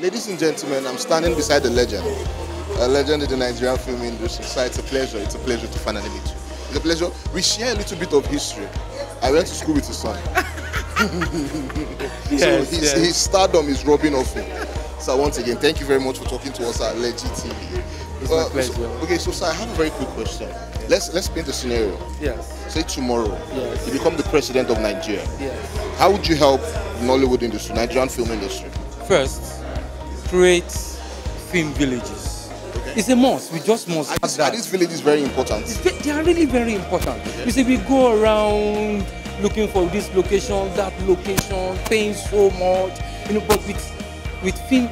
Ladies and gentlemen, I'm standing beside a legend in the Nigerian film industry, so it's a pleasure to finally meet you. It's a pleasure. We share a little bit of history. I went to school with his son. Yes, so his stardom is rubbing off him. So once again, thank you very much for talking to us at Legit TV. It's my pleasure. So I have a very quick question. Yes. Let's paint the scenario. Yes. Say tomorrow, yes, you become the president of Nigeria. Yes. How would you help the Nollywood industry, Nigerian film industry? First, create film villages. Okay. It's a must. We just must have that. Are these villages very important? They are really very important. Okay. You see, we go around looking for this location, that location, paying so much. You know, but with film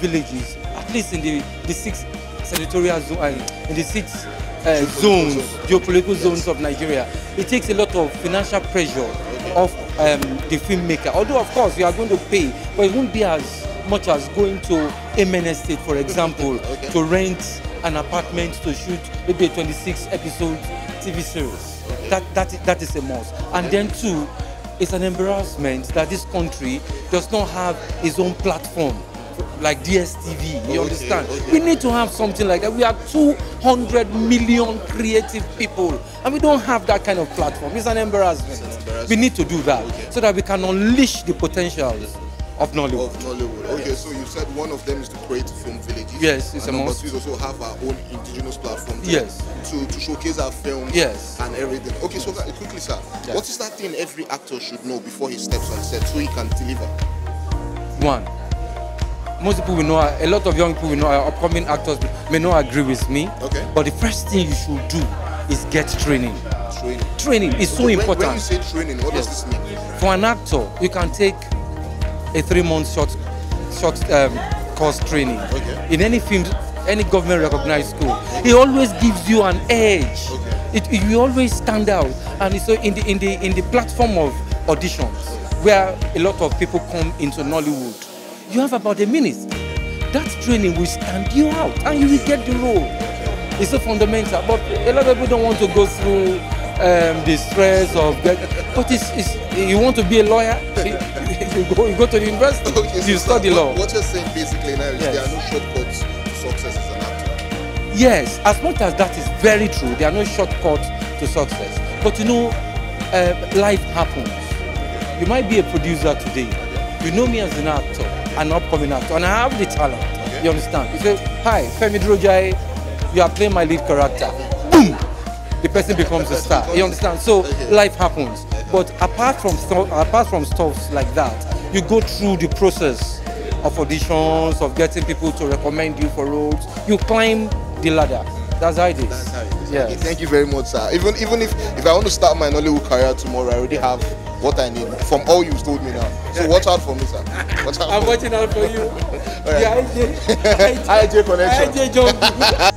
villages, at least in the six senatorial zones, in the six geopolitical zones of Nigeria, it takes a lot of financial pressure off the filmmaker. Although, of course, we are going to pay, but it won't be as much as going to Emen Estate, for example, to rent an apartment to shoot maybe a 26-episode TV series. Okay. That is a must. And then two, it's an embarrassment that this country does not have its own platform like DSTV. You understand? We need to have something like that. We are 200 million creative people and we don't have that kind of platform. It's an embarrassment. We need to do that so that we can unleash the potentials of Nollywood. Okay, yes. So you said one of them is to create film villages. Yes, it's a must. Number two is also have our own indigenous platform. Yes. To showcase our films. Yes. And everything. Okay, so quickly, sir, what is that thing every actor should know before he steps on set so he can deliver? One, most people will know. A lot of young people will know. Upcoming actors may not agree with me. Okay. But the first thing you should do is get training. Training is so important. When you say training, what does this mean? For an actor, you can take a 3-month short course training in any film, any government recognized school. It always gives you an edge. You always stand out, and so in the platform of auditions, where a lot of people come into Nollywood, you have about a minute. That training will stand you out, and you will get the role. It's so fundamental, but a lot of people don't want to go through the stress of that. But you want to be a lawyer. You go to the university, you study law. What you're saying basically now is there are no shortcuts to success as an actor. Yes, as much as that is very true, there are no shortcuts to success. But you know, life happens. You might be a producer today. You know me as an actor, an upcoming actor, and I have the talent. You understand? You say, hi, Femi Durojaiye, you are playing my lead character. Boom! The person becomes a star. You understand? So life happens. But apart from stuff like that, you go through the process of auditions, of getting people to recommend you for roles. You climb the ladder. That's how it is. That's how it is. Yes. Okay, thank you very much, sir. Even if I want to start my Nollywood career tomorrow, I already have what I need from all you've told me now. So watch out for me, sir. Watch out. I'm watching out for you. IJ Connection. IJ John.